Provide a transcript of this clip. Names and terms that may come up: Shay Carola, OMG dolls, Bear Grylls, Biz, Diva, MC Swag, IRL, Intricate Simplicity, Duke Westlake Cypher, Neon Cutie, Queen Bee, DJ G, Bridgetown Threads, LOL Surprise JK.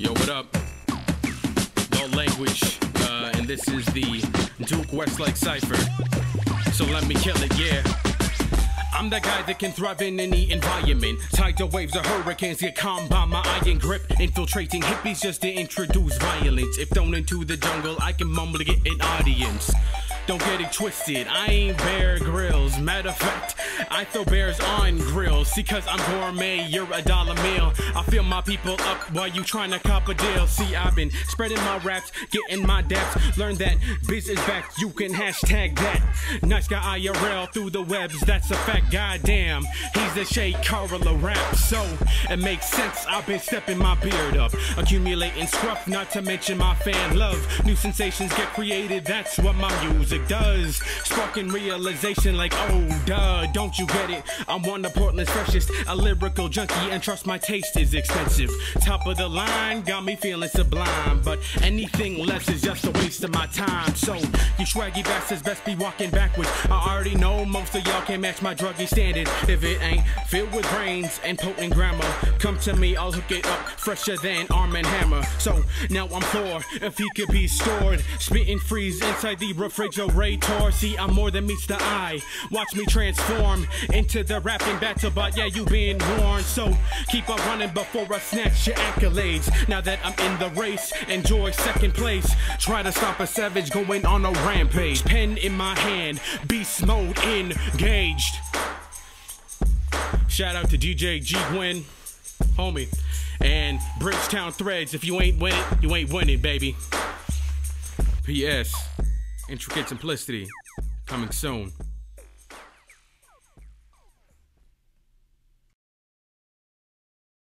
Yo, what up? No language, and this is the Duke Westlake Cypher. So let me kill it, yeah. I'm that guy that can thrive in any environment. Tidal waves or hurricanes get calmed by my iron grip. Infiltrating hippies just to introduce violence. If thrown into the jungle, I can mumble to get an audience. Don't get it twisted, I ain't Bear Grylls. Matter of fact, I throw bears on grills. See, cause I'm gourmet, you're a dollar meal. I fill my people up while you trying to cop a deal. See, I've been spreading my raps, getting my daps. Learn that Biz is back, you can hashtag that. Nice guy IRL through the webs, that's a fact. Goddamn, he's the Shay Carola rap. So, it makes sense, I've been stepping my beard up. Accumulating scruff, not to mention my fan love. New sensations get created, that's what my music does. Sparking realization like, oh duh, don't you get it? I'm one of Portland's freshest, a lyrical junkie, and trust my taste is expensive. Top of the line, got me feeling sublime, but anything less is just a waste of my time. So, you swaggy bastards best be walking backwards. I already know most of y'all can't match my druggy standard. If it ain't filled with brains and potent grammar, come to me, I'll hook it up, fresher than Arm & Hammer. So, now I'm poor, if he could be stored, spitting freeze inside the refrigerator. See, I'm more than meets the eye, watch me transform into the rapping battle bot, yeah, you been warned. So keep on running before I snatch your accolades. Now that I'm in the race, enjoy second place. Try to stop a savage going on a rampage. Pen in my hand, beast mode engaged. Shout out to DJ G, Gwen, homie, and Bridgetown Threads. If you ain't winning, you ain't winning, baby. P.S. Intricate Simplicity coming soon.